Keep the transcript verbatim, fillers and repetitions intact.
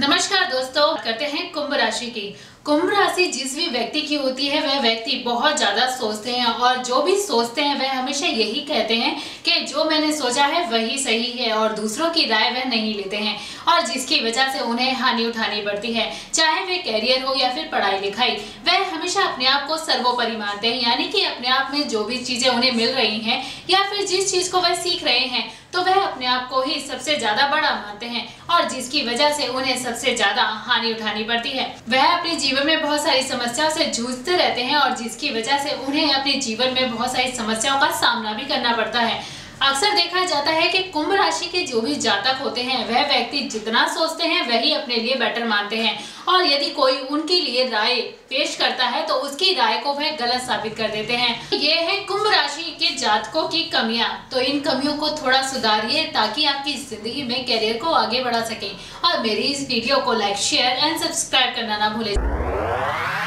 नमस्कार दोस्तों, करते हैं कुंभ राशि की। कुंभ राशि जिस भी व्यक्ति की होती है वह व्यक्ति बहुत ज़्यादा सोचते हैं और जो भी सोचते हैं वह हमेशा यही कहते हैं कि जो मैंने सोचा है वही सही है और दूसरों की राय वह नहीं लेते हैं और जिसकी वजह से उन्हें हानि उठानी पड़ती है, चाहे वह कैरियर हो या फिर पढ़ाई लिखाई। वह हमेशा अपने आप को सर्वोपरि मानते हैं, यानी कि अपने आप में जो भी चीज़ें उन्हें मिल रही हैं या फिर जिस चीज़ को वह सीख रहे हैं तो वह अपने आप को ही सबसे ज्यादा बड़ा मानते हैं और जिसकी वजह से उन्हें सबसे ज्यादा हानि उठानी पड़ती है। वह अपने जीवन में बहुत सारी समस्याओं से जूझते रहते हैं और जिसकी वजह से उन्हें अपने जीवन में बहुत सारी समस्याओं का सामना भी करना पड़ता है। अक्सर देखा जाता है कि कुंभ राशि के जो भी जातक होते हैं वह व्यक्ति जितना सोचते हैं वही अपने लिए बेटर मानते हैं और यदि कोई उनके लिए राय पेश करता है तो उसकी राय को वह गलत साबित कर देते हैं। ये है कुंभ राशि के जातकों की कमियां। तो इन कमियों को थोड़ा सुधारिए ताकि आपकी जिंदगी में कैरियर को आगे बढ़ा सके। और मेरी इस वीडियो को लाइक, शेयर एंड सब्सक्राइब करना ना भूलें।